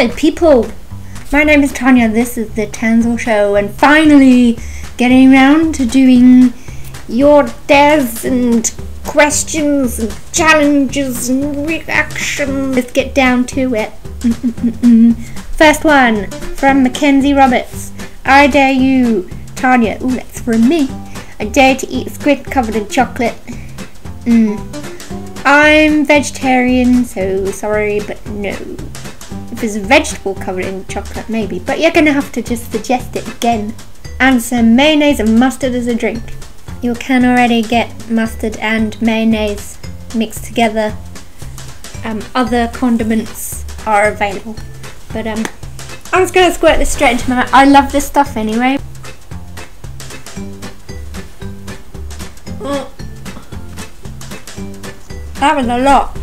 Hi people, my name is Tanya, this is the Tanzel Show, and finally getting around to doing your dares and questions and challenges and reactions. Let's get down to it. First one, from Mackenzie Roberts. I dare you, Tanya, ooh that's from me, I dare to eat squid covered in chocolate. I'm vegetarian, so sorry, but no. If it's a vegetable covered in chocolate, maybe, but you're gonna have to just suggest it again. And some mayonnaise and mustard as a drink. You can already get mustard and mayonnaise mixed together. Other condiments are available, but I'm just gonna squirt this straight into my mouth. I love this stuff anyway. That was a lot.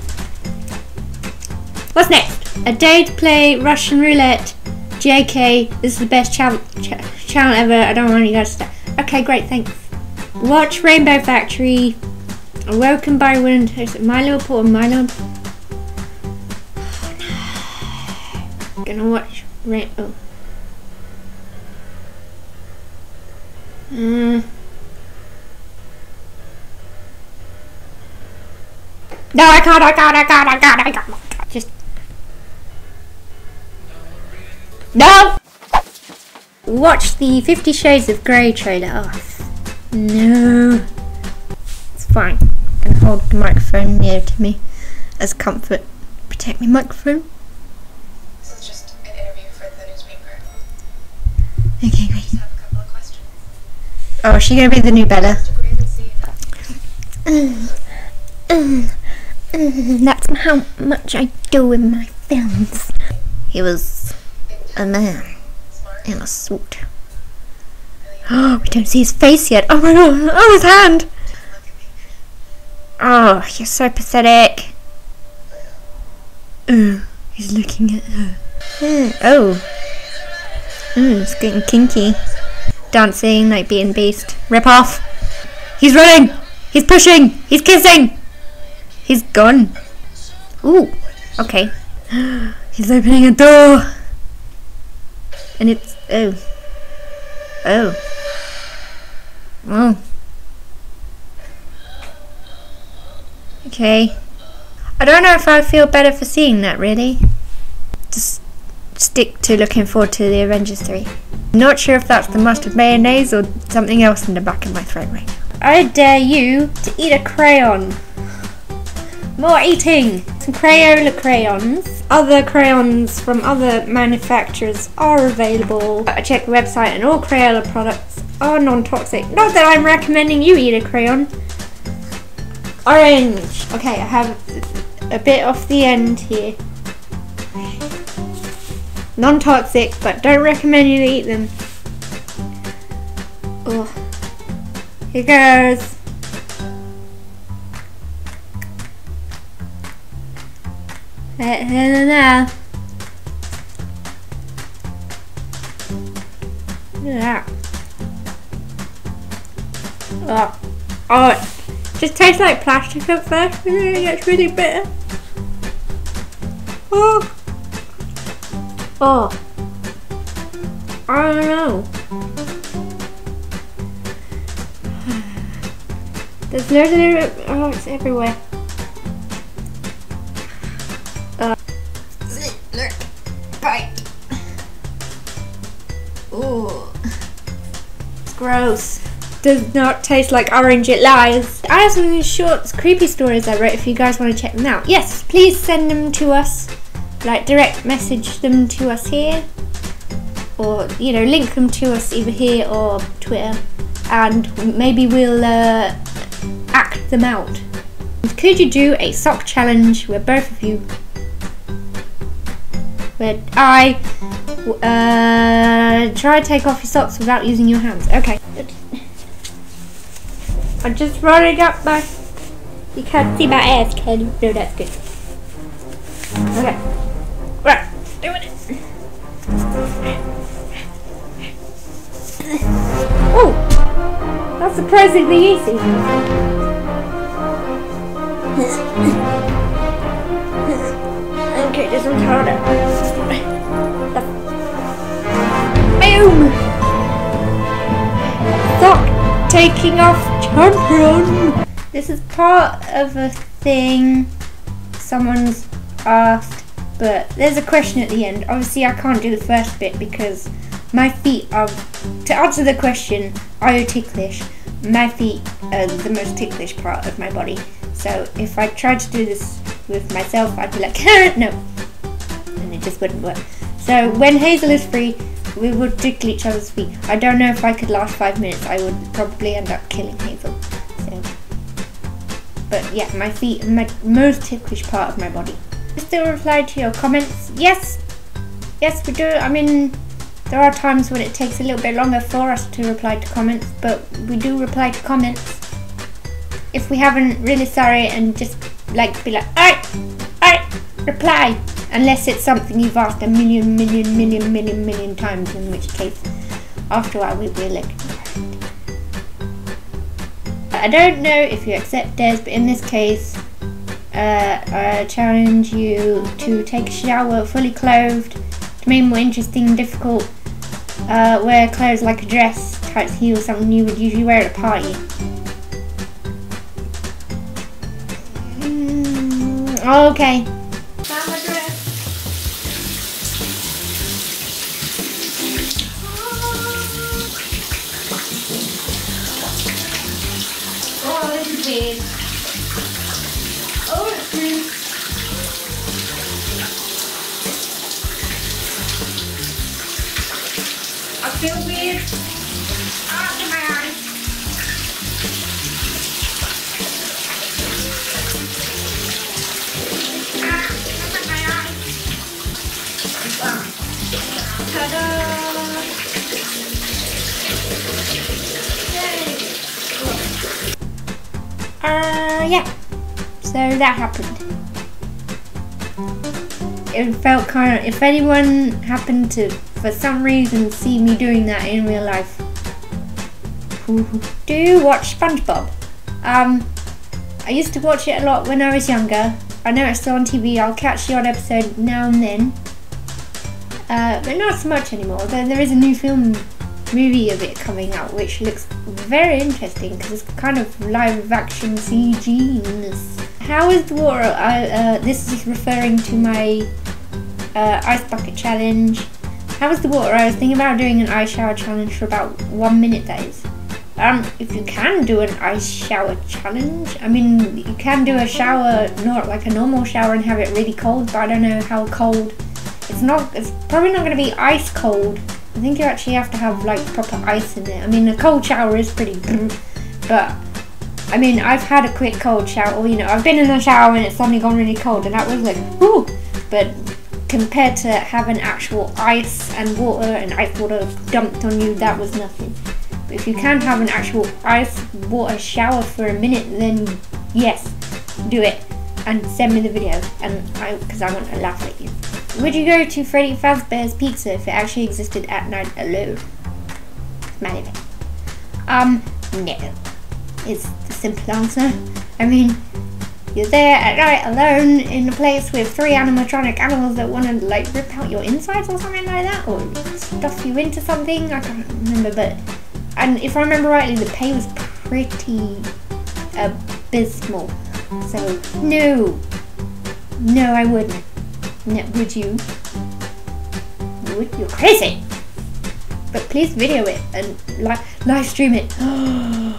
What's next? A day to play Russian roulette. JK, this is the best channel ever. I don't want you guys to start. Okay, great, thanks. Watch Rainbow Factory. Awoken by Wind. My Little Port and My Little... Oh no. I'm gonna watch Rainbow... No, I can't. Just. No! Watch the 50 Shades of Grey trailer. Oh, no. It's fine. I can hold the microphone near to me as comfort. Protect my microphone. This is just an interview for the newspaper. Okay, great. I just have a couple of questions. Oh, is she going to be the new Bella? That's how much I do in my films. He was a man in a suit. Oh, we don't see his face yet. Oh my god, oh his hand! Oh, you're so pathetic. Oh, he's looking at her. Oh. It's getting kinky. Dancing like Beauty and the Beast. Rip off! He's running! He's pushing! He's kissing! He's gone. Ooh, okay. He's opening a door. And it's, oh. Okay. I don't know if I feel better for seeing that, really. Just stick to looking forward to the Avengers 3. Not sure if that's the mustard mayonnaise or something else in the back of my throat right now. I dare you to eat a crayon. More eating! Some Crayola crayons. Other crayons from other manufacturers are available. I checked the website and all Crayola products are non-toxic. Not that I'm recommending you eat a crayon. Orange! Okay, I have a bit off the end here. Non-toxic, but don't recommend you eat them. Oh. Here goes. Yeah. Oh, it just tastes like plastic at first, and then it gets really bitter. Oh. Oh. I don't know. There's loads of little, oh, it's everywhere. Look, bite. Oh, it's gross. Does not taste like orange, it lies. I have some short, creepy stories I wrote if you guys want to check them out. Yes, please send them to us, like direct message them to us here, or you know, link them to us either here or Twitter, and maybe we'll act them out. Could you do a sock challenge where both of you where I try to take off your socks without using your hands. Okay. I'm just rolling up my... You can't see my ass, can you? No, that's good. Okay. Right. Doing it. Oh! That's surprisingly easy. Okay, this one's harder. taking off children. This is part of a thing someone's asked, but there's a question at the end. Obviously I can't do the first bit because my feet are, to answer the question, are you ticklish? My feet are the most ticklish part of my body. So if I tried to do this with myself, I'd be like, no, and it just wouldn't work. So when Hazel is free, we would tickle each other's feet. I don't know if I could last 5 minutes. I would probably end up killing Hazel. So, but yeah, my feet are my most ticklish part of my body. I still reply to your comments. Yes, yes we do. I mean, there are times when it takes a little bit longer for us to reply to comments, but we do reply to comments. If we haven't, really sorry, and just like be like, alright, reply. Unless it's something you've asked a million times, in which case, after a while we will ignore it. I don't know if you accept dares, but in this case, I challenge you to take a shower fully clothed, to make it more interesting and difficult, wear clothes like a dress, tights, heels, something you would usually wear at a party. Okay. I feel weird after my eyes. Look at my eyes. Ta-da! Yay! Yeah. So that happened. It felt kind of, if anyone happened to, for some reason, see me doing that in real life. Do you watch SpongeBob? I used to watch it a lot when I was younger. I know it's still on TV. I'll catch the odd episode now and then, but not so much anymore. Although there is a new movie of it coming out, which looks very interesting because it's kind of live action CG-ness. How is the water? This is referring to my ice bucket challenge. How was the water? I was thinking about doing an ice shower challenge for about 1 minute, that is. If you can do an ice shower challenge, I mean, you can do a shower, not like a normal shower and have it really cold, but I don't know how cold. It's probably not going to be ice cold. I think you actually have to have like proper ice in it. I mean, a cold shower is pretty, but I mean, I've had a quick cold shower, you know, I've been in the shower and it's suddenly gone really cold and that was like, whoo, but compared to having actual ice and water and ice water dumped on you, that was nothing. But if you can have an actual ice water shower for a minute, then yes, do it and send me the video, and because I want to laugh at you. Would you go to Freddy Fazbear's Pizza if it actually existed at night alone? Smiley face. No. It's the simple answer. I mean, you're there at night alone in a place with three animatronic animals that want to like rip out your insides or something like that, or stuff you into something, I can't remember, but, and if I remember rightly, the pay was pretty abysmal, so no I wouldn't. No, would you? You're crazy! But please video it and live stream it. Oh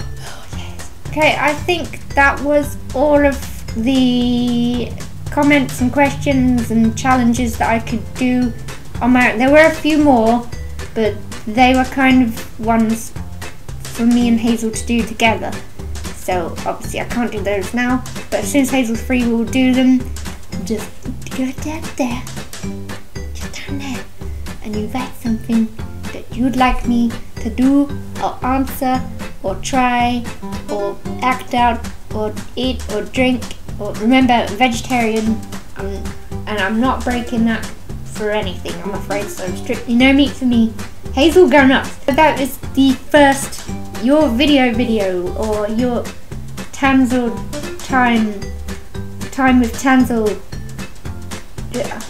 yes. Okay, I think that was all of the comments and questions and challenges that I could do on my own. There were a few more, but they were kind of ones for me and Hazel to do together. So obviously I can't do those now, but as soon as Hazel's free we'll do them. Just go down there, just down there, and you write something that you'd like me to do or answer or try or act out or eat or drink. Well, remember, vegetarian, and I'm not breaking that for anything, I'm afraid, so strictly no meat for me. Hazel, go nuts. But that was the first your video or your Tanzel time with Tanzel. Yeah.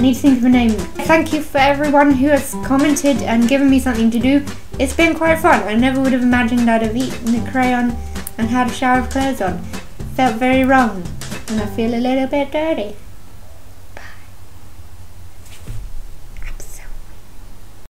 I need to think of a name. Thank you for everyone who has commented and given me something to do. It's been quite fun. I never would have imagined I'd have eaten a crayon and had a shower of clothes on. Felt very wrong, and I feel a little bit dirty.